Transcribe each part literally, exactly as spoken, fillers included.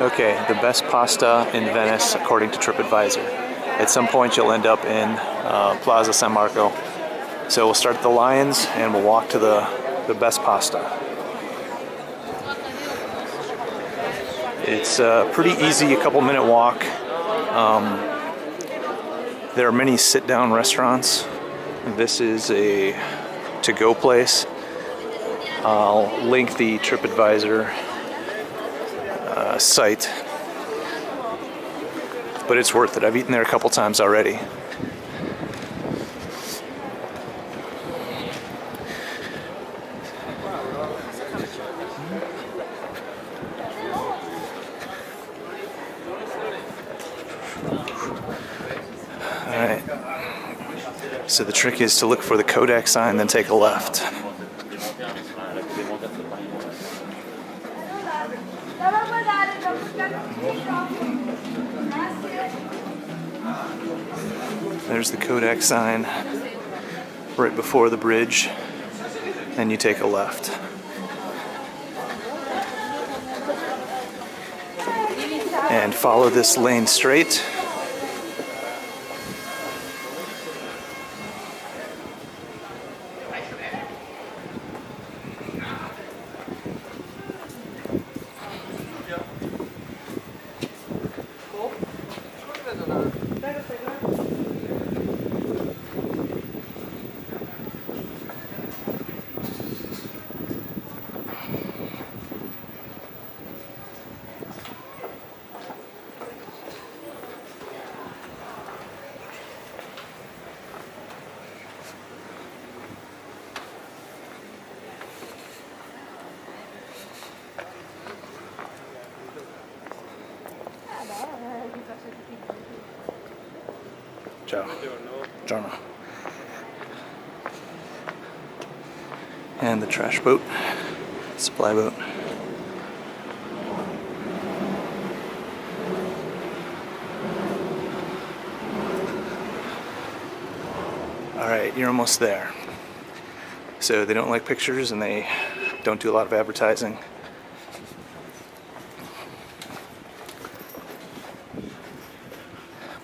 Okay, the best pasta in Venice according to TripAdvisor. At some point you'll end up in uh, Piazza San Marco. So we'll start at the Lions and we'll walk to the, the best pasta. It's uh, pretty easy, a couple minute walk. Um, there are many sit-down restaurants. This is a to-go place. I'll link the TripAdvisor uh, site, but it's worth it. I've eaten there a couple times already. So the trick is to look for the Kodak sign, then take a left. There's the Kodak sign right before the bridge, and you take a left. And follow this lane straight. Ciao. Giorno. And the trash boat, supply boat. Alright, you're almost there. So they don't like pictures and they don't do a lot of advertising.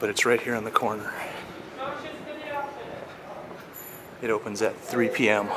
But it's right here on the corner. It opens at three P M